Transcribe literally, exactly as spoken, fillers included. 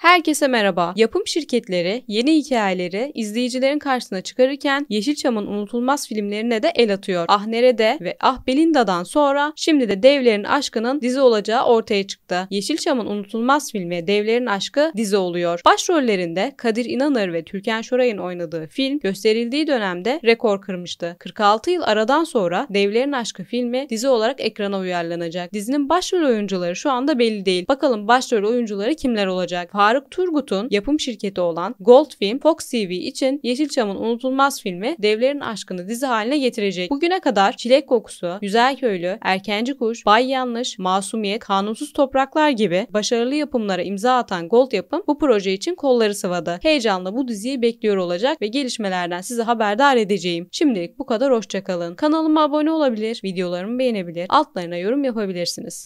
Herkese merhaba. Yapım şirketleri yeni hikayeleri izleyicilerin karşısına çıkarırken Yeşilçam'ın unutulmaz filmlerine de el atıyor. Ah Nerede ve Ah Belinda'dan sonra şimdi de Devlerin Aşkı'nın dizi olacağı ortaya çıktı. Yeşilçam'ın unutulmaz filmi Devlerin Aşkı dizi oluyor. Başrollerinde Kadir İnanır ve Türkan Şoray'ın oynadığı film gösterildiği dönemde rekor kırmıştı. kırk altı yıl aradan sonra Devlerin Aşkı filmi dizi olarak ekrana uyarlanacak. Dizinin başrol oyuncuları şu anda belli değil. Bakalım başrol oyuncuları kimler olacak? Faruk Turgut'un yapım şirketi olan Gold Film, Fox T V için Yeşilçam'ın unutulmaz filmi Devlerin Aşkı'nı dizi haline getirecek. Bugüne kadar Çilek Kokusu, Güzel Köylü, Erkenci Kuş, Bay Yanlış, Masumiyet, Kanunsuz Topraklar gibi başarılı yapımlara imza atan Gold Yapım bu proje için kolları sıvadı. Heyecanla bu diziyi bekliyor olacak ve gelişmelerden sizi haberdar edeceğim. Şimdilik bu kadar, hoşça kalın. Kanalıma abone olabilir, videolarımı beğenebilir, altlarına yorum yapabilirsiniz.